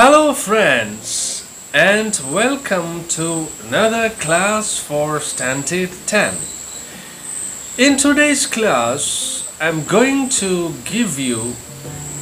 Hello friends and welcome to another class for Standard 10. In today's class I'm going to give you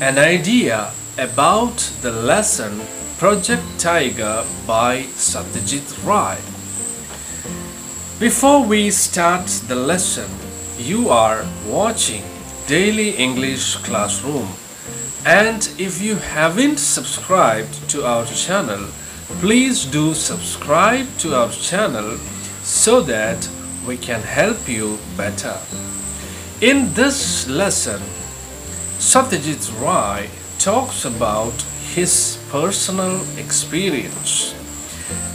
an idea about the lesson Project Tiger by Satyajit Ray. Before we start the lesson, you are watching Daily English Classroom. And if you haven't subscribed to our channel, please do subscribe to our channel so that we can help you better. In this lesson, Satyajit Ray talks about his personal experience.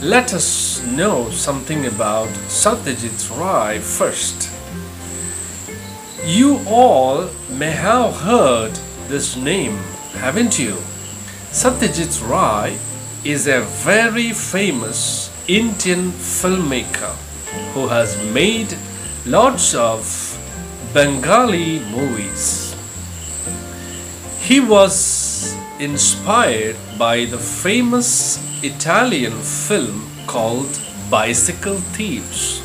Let us know something about Satyajit Ray first. You all may have heard this name, haven't you? Satyajit Ray is a very famous Indian filmmaker who has made lots of Bengali movies. He was inspired by the famous Italian film called Bicycle Thieves.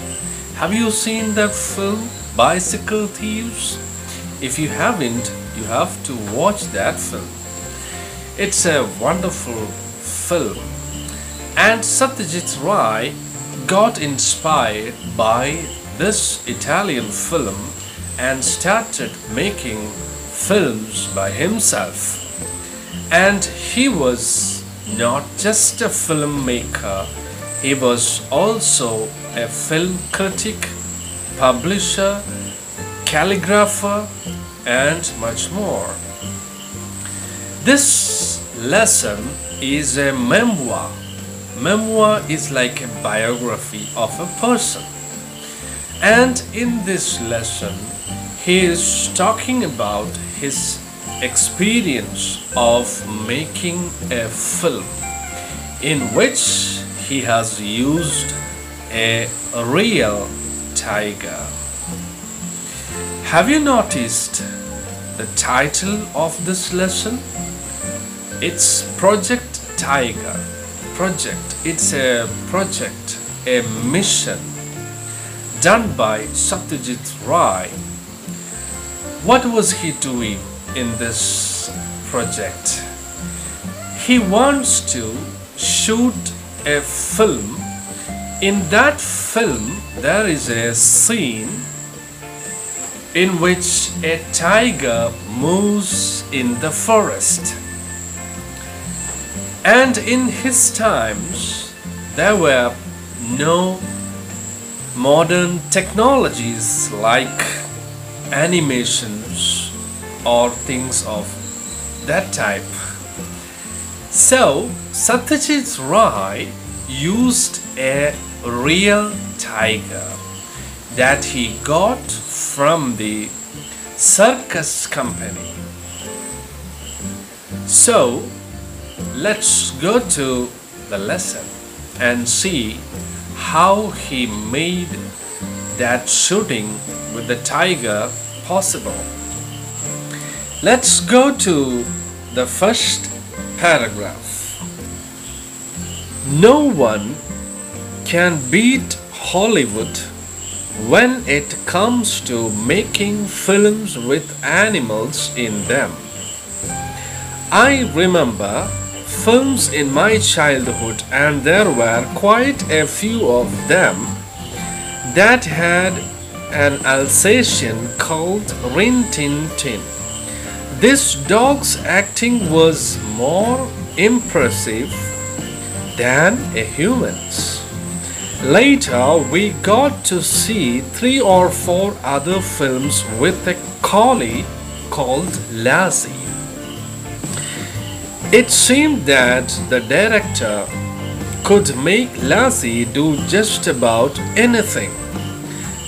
Have you seen that film, Bicycle Thieves? If you haven't, you have to watch that film. It's a wonderful film. And Satyajit Ray got inspired by this Italian film and started making films by himself. And he was not just a filmmaker, he was also a film critic, publisher, calligrapher, and much more. This lesson is a memoir. Memoir is like a biography of a person. And in this lesson, he is talking about his experience of making a film in which he has used a real tiger. Have you noticed the title of this lesson? It's Project Tiger. Project. It's a project, a mission done by Satyajit Ray. What was he doing in this project? He wants to shoot a film. In that film, there is a scene in which a tiger moves in the forest. And in his times, there were no modern technologies like animations or things of that type. So Satyajit Ray used a real tiger that he got from the circus company. So let's go to the lesson and see how he made that shooting with the tiger possible. Let's go to the first paragraph. No one can beat Hollywood when it comes to making films with animals in them. I remember films in my childhood, and there were quite a few of them that had an Alsatian called Rin Tin Tin. This dog's acting was more impressive than a human's. Later, we got to see 3 or 4 other films with a collie called Lassie. It seemed that the director could make Lassie do just about anything.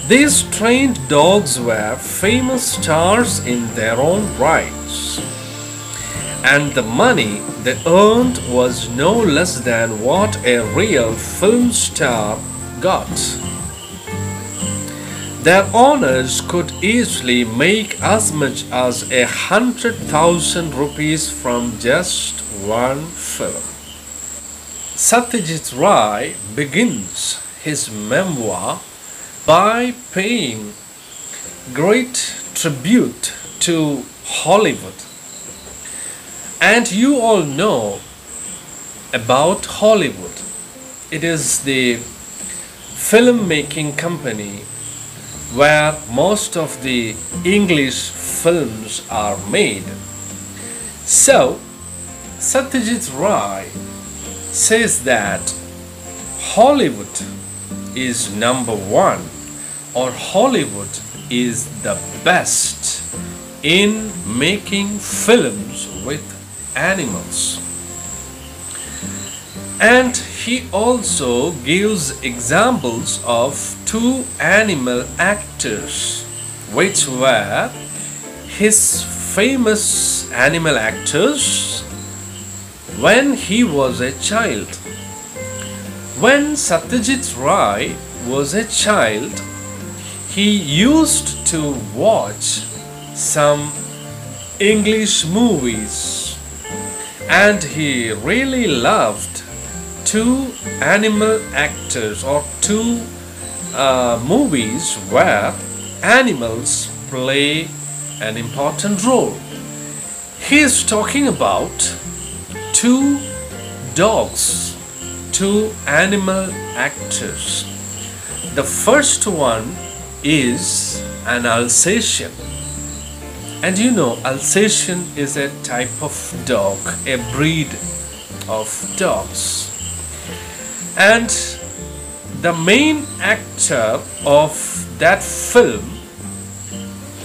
These trained dogs were famous stars in their own rights, and the money they earned was no less than what a real film star got. Their owners could easily make as much as 100,000 rupees from just one film. Satyajit Ray begins his memoir by paying great tribute to Hollywood. And you all know about Hollywood. It is the film-making company where most of the English films are made. So Satyajit Ray says that Hollywood is number one, or Hollywood is the best in making films with animals. And he also gives examples of two animal actors which were his famous animal actors when he was a child. When Satyajit Ray was a child, he used to watch some English movies, and he really loved two animal actors, or two movies where animals play an important role. He is talking about two dogs, two animal actors. The first one is an Alsatian. And you know, Alsatian is a type of dog, a breed of dogs. And the main actor of that film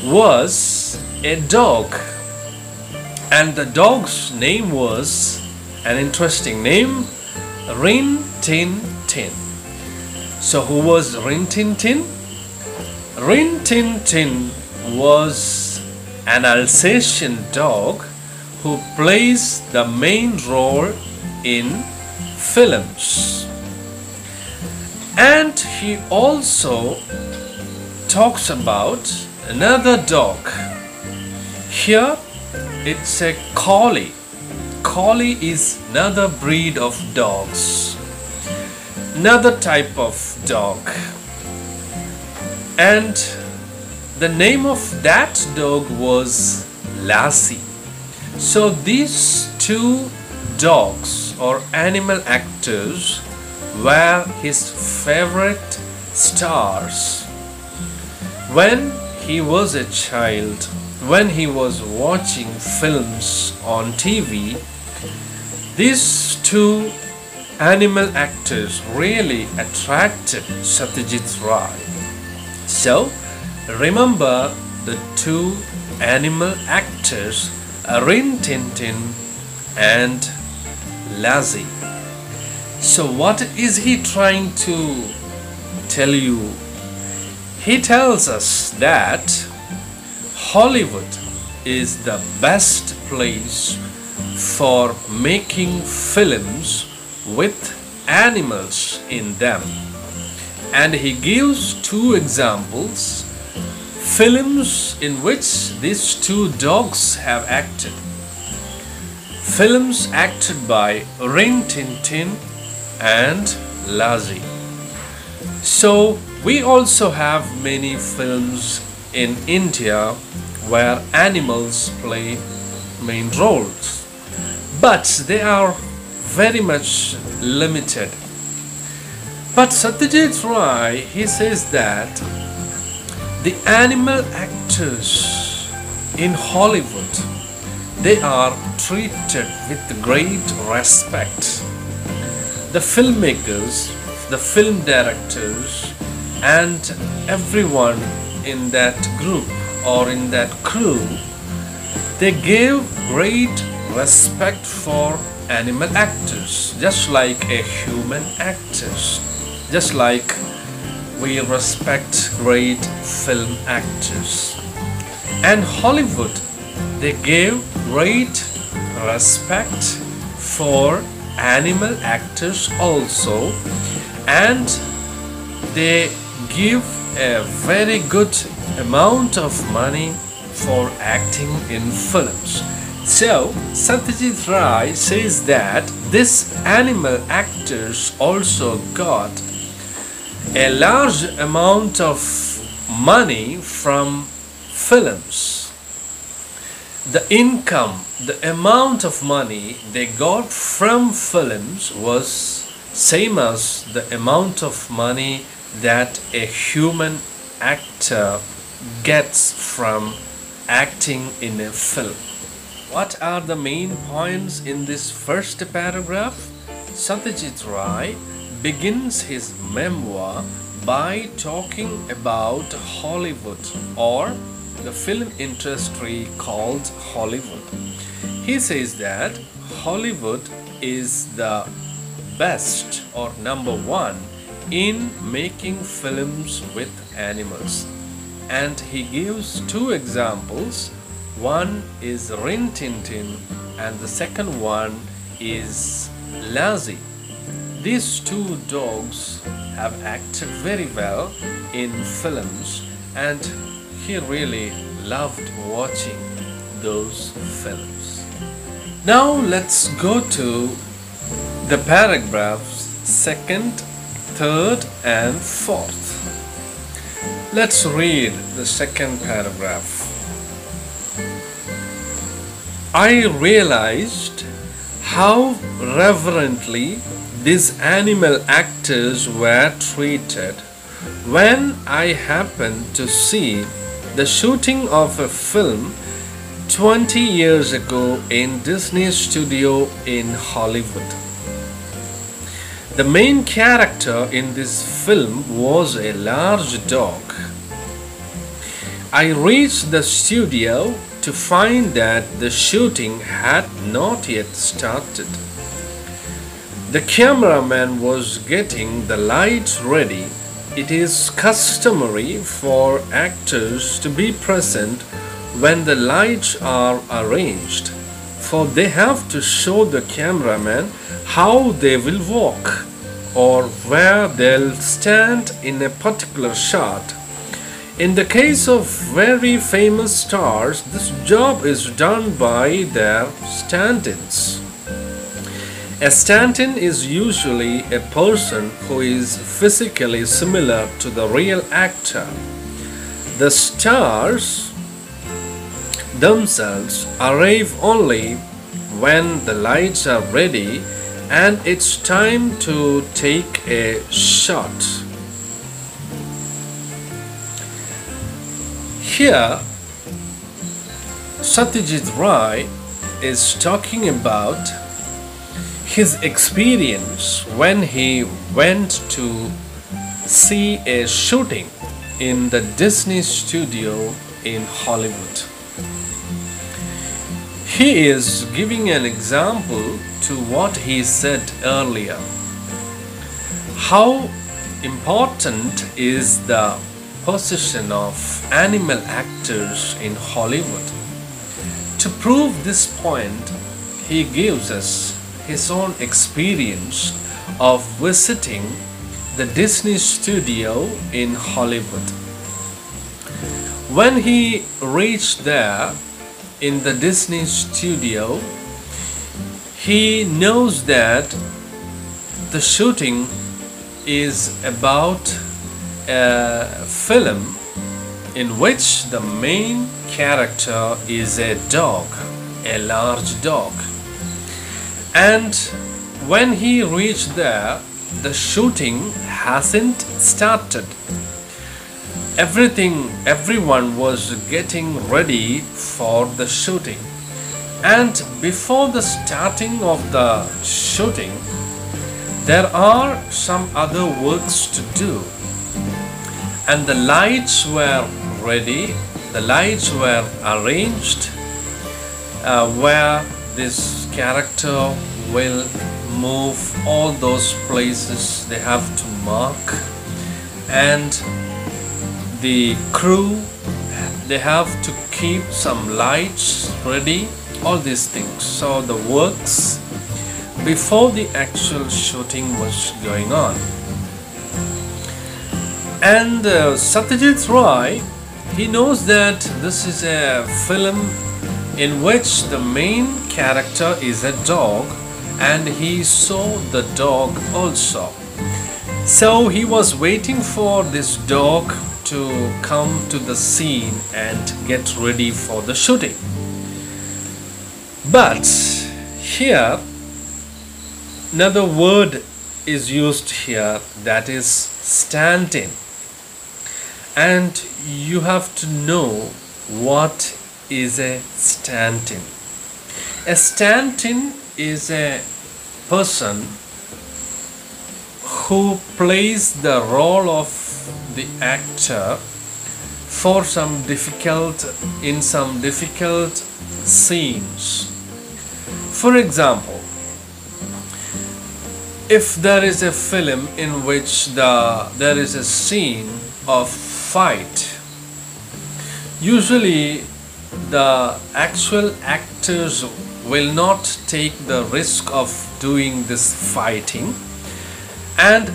was a dog. And the dog's name was an interesting name, Rin Tin Tin. So who was Rin Tin Tin? Rin Tin Tin was an Alsatian dog who plays the main role in films. And he also talks about another dog. Here it's a collie. Collie is another breed of dogs, another type of dog. And the name of that dog was Lassie. So these two dogs or animal actors were his favorite stars when he was a child. When he was watching films on TV, these two animal actors really attracted Satyajit Ray. So remember the two animal actors, Rin Tin Tin and Lassie. So what is he trying to tell you? He tells us that Hollywood is the best place for making films with animals in them. And he gives two examples, films in which these two dogs have acted. Films acted by Rin Tin Tin and Lassie. So we also have many films in India where animals play main roles, but they are very much limited. But Satyajit Ray, he says that the animal actors in Hollywood, they are treated with great respect. The filmmakers, the film directors, and everyone in that group or in that crew, they gave great respect for animal actors, just like a human actors, just like we respect great film actors. And Hollywood, they gave great respect for animal actors also, and they give a very good amount of money for acting in films. So, Satyajit Ray says that this animal actors also got a large amount of money from films. The income, the amount of money they got from films was same as the amount of money that a human actor gets from acting in a film. What are the main points in this first paragraph? Satyajit Ray begins his memoir by talking about Hollywood, or the film industry called Hollywood. He says that Hollywood is the best or number one in making films with animals. And he gives two examples. One is Rin Tin Tin and the second one is Lassie. These two dogs have acted very well in films, and he really loved watching those films. Now let's go to the paragraphs 2nd, 3rd and 4th. Let's read the second paragraph. I realized how reverently these animal actors were treated when I happened to see the shooting of a film 20 years ago in Disney Studio in Hollywood. The main character in this film was a large dog. I reached the studio to find that the shooting had not yet started. The cameraman was getting the lights ready. It is customary for actors to be present when the lights are arranged, for they have to show the cameraman how they will walk or where they'll stand in a particular shot. In the case of very famous stars, this job is done by their stand-ins. A stand-in is usually a person who is physically similar to the real actor. The stars themselves arrive only when the lights are ready and it's time to take a shot. Here, Satyajit Ray is talking about his experience when he went to see a shooting in the Disney Studio in Hollywood. He is giving an example to what he said earlier. How important is the position of animal actors in Hollywood? To prove this point, he gives us his own experience of visiting the Disney Studio in Hollywood. When he reached there in the Disney Studio, he knows that the shooting is about a film in which the main character is a dog, a large dog. And when he reached there, the shooting hasn't started. Everyone was getting ready for the shooting. And before the starting of the shooting, there are some other works to do. And the lights were ready, the lights were arranged where this character will move, all those places they have to mark, and the crew, they have to keep some lights ready, all these things. So the works before the actual shooting was going on. And Satyajit Ray, he knows that this is a film in which the main character is a dog and he saw the dog also. So he was waiting for this dog to come to the scene and get ready for the shooting. But here another word is used here, that is stand-in, and you have to know what is a stand-in. A stand-in is a person who plays the role of the actor for some difficult scenes. For example, if there is a film in which there is a scene of fight, usually the actual actors will not take the risk of doing this fighting, and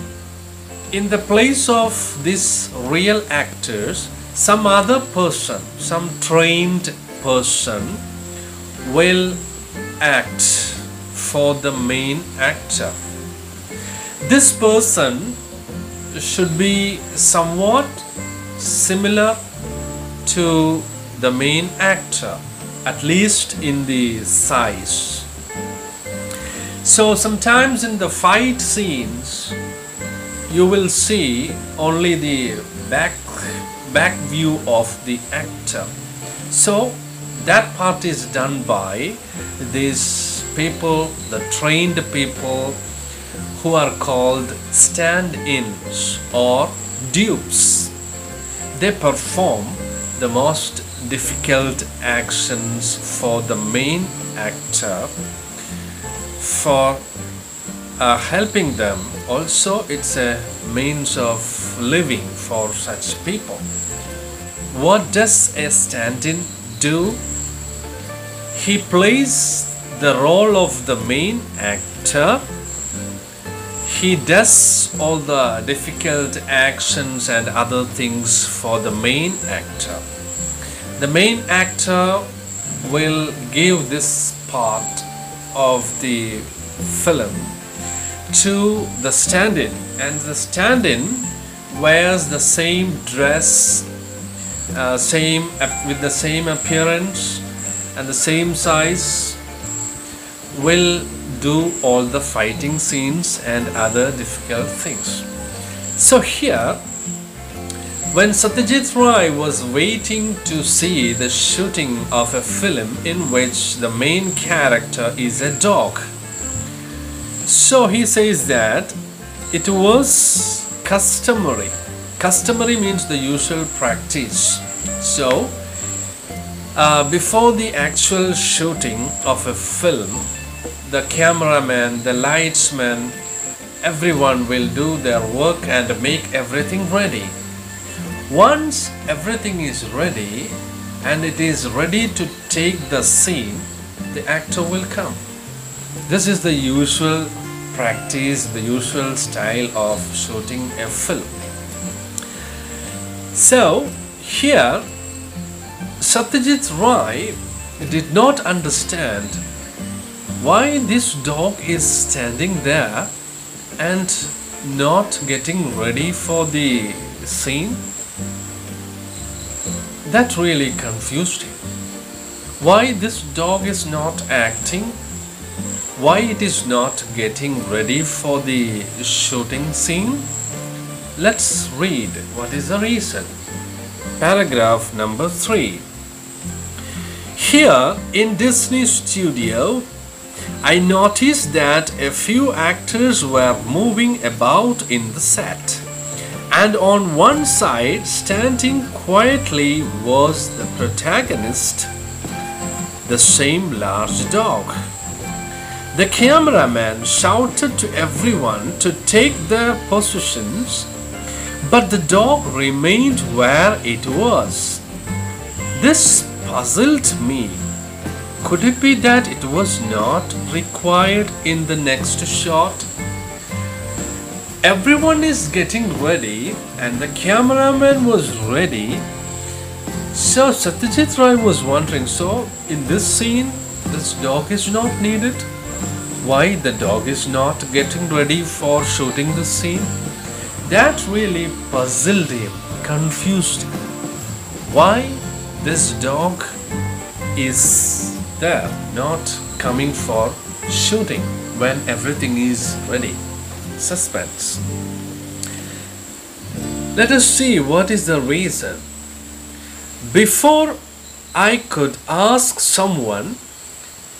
in the place of these real actors, some other person, some trained person will act for the main actor. This person should be somewhat similar to the main actor, at least in the size. So sometimes in the fight scenes you will see only the back view of the actor. So that part is done by these people, the trained people, who are called stand-ins or dupes. They perform the most difficult actions for the main actor for helping them. Also, it's a means of living for such people. What does a stand-in do? He plays the role of the main actor. He does all the difficult actions and other things for the main actor. The main actor will give this part of the film to the stand-in, and the stand-in wears the same dress, with the same appearance and the same size, will do all the fighting scenes and other difficult things. So here, when Satyajit Ray was waiting to see the shooting of a film in which the main character is a dog, so he says that it was customary. Customary means the usual practice. So before the actual shooting of a film, the cameraman, the lightsman, everyone will do their work and make everything ready. Once everything is ready and it is ready to take the scene, the actor will come. This is the usual practice, the usual style of shooting a film. So here Satyajit Ray did not understand why this dog is standing there and not getting ready for the scene. That really confused him. Why this dog is not acting? Why it is not getting ready for the shooting scene? Let's read what is the reason. Paragraph number 3. Here in Disney Studio, I noticed that a few actors were moving about in the set. And on one side, standing quietly, was the protagonist, the same large dog. The cameraman shouted to everyone to take their positions, but the dog remained where it was. This puzzled me. Could it be that it was not required in the next shot? Everyone is getting ready and the cameraman was ready, So Satyajit Ray was wondering, so in this scene, this dog is not needed? Why the dog is not getting ready for shooting this scene? That really puzzled him, confused him. Why this dog is there, not coming for shooting when everything is ready? Suspense. Let us see what is the reason. Before I could ask someone,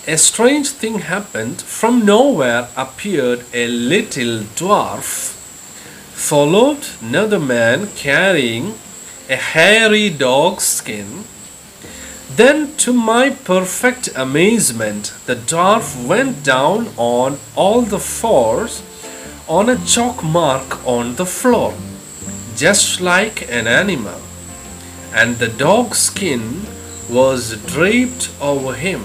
a strange thing happened. From nowhere appeared a little dwarf, followed another man carrying a hairy dog skin. Then, to my perfect amazement, the dwarf went down on all the fours on a chalk mark on the floor, just like an animal, and the dog skin was draped over him.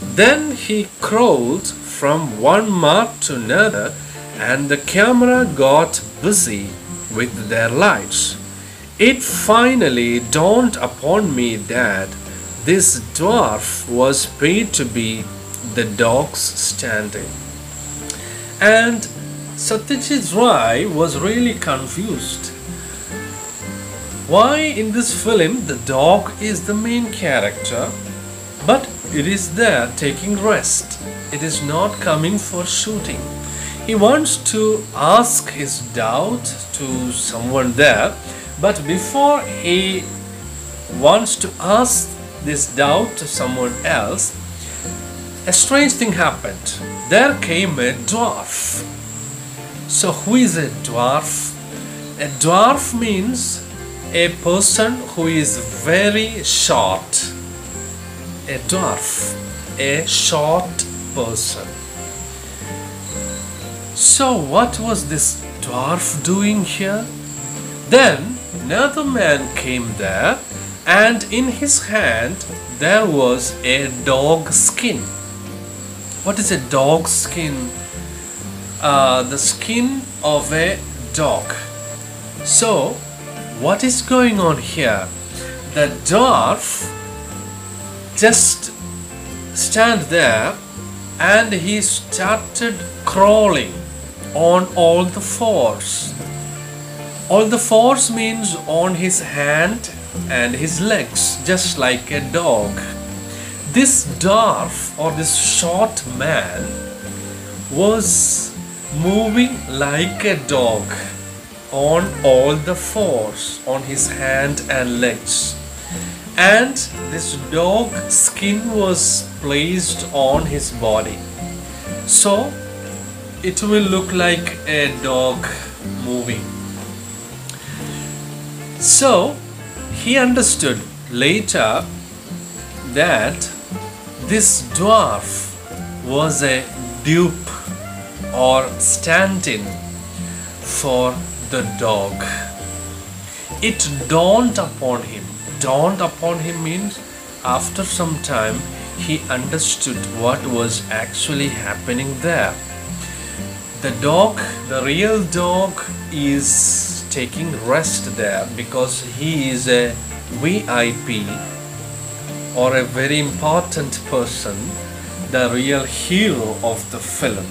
Then he crawled from one mark to another, and the camera got busy with their lights. It finally dawned upon me that this dwarf was paid to be the dog's stand-in. And Satyajit Ray was really confused. Why in this film the dog is the main character, but it is there taking rest. It is not coming for shooting. He wants to ask his doubt to someone there. But before he wants to ask this doubt to someone else, a strange thing happened. There came a dwarf. So who is a dwarf? A dwarf means a person who is very short. A dwarf, a short person. So what was this dwarf doing here? Then another man came there, and in his hand there was a dog skin. What is a dog skin? The skin of a dog. So what is going on here? The dwarf just stand there and he started crawling on all the fours. All the fours means on his hand and his legs, just like a dog. This dwarf or this short man was moving like a dog on all the fours, on his hand and legs. And this dog skin was placed on his body. So it will look like a dog moving. So he understood later that this dwarf was a dupe or stand-in for the dog. It dawned upon him. Dawned upon him means after some time he understood what was actually happening there. The dog, the real dog, is taking rest there because he is a VIP or a very important person, the real hero of the film,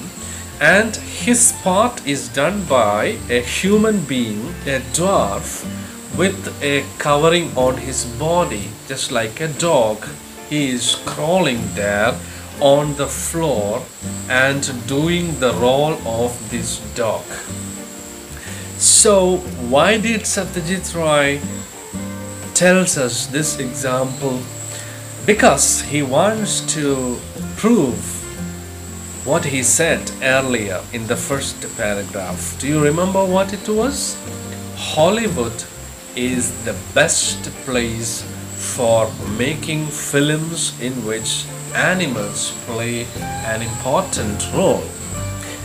and his part is done by a human being, a dwarf, with a covering on his body, just like a dog. He is crawling there on the floor and doing the role of this dog. So why did Satyajit Ray tells us this example? Because he wants to prove what he said earlier in the first paragraph. Do you remember what it was? Hollywood is the best place for making films in which animals play an important role,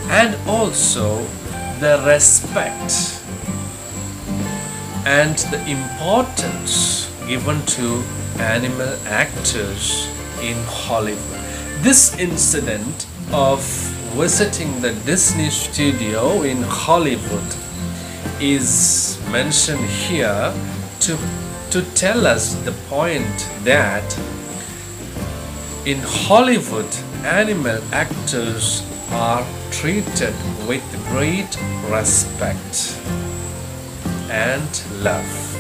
and also the respect and the importance given to animal actors in Hollywood. This incident of visiting the Disney Studio in Hollywood is mentioned here to to tell us the point that in Hollywood, animal actors are treated with great respect and love.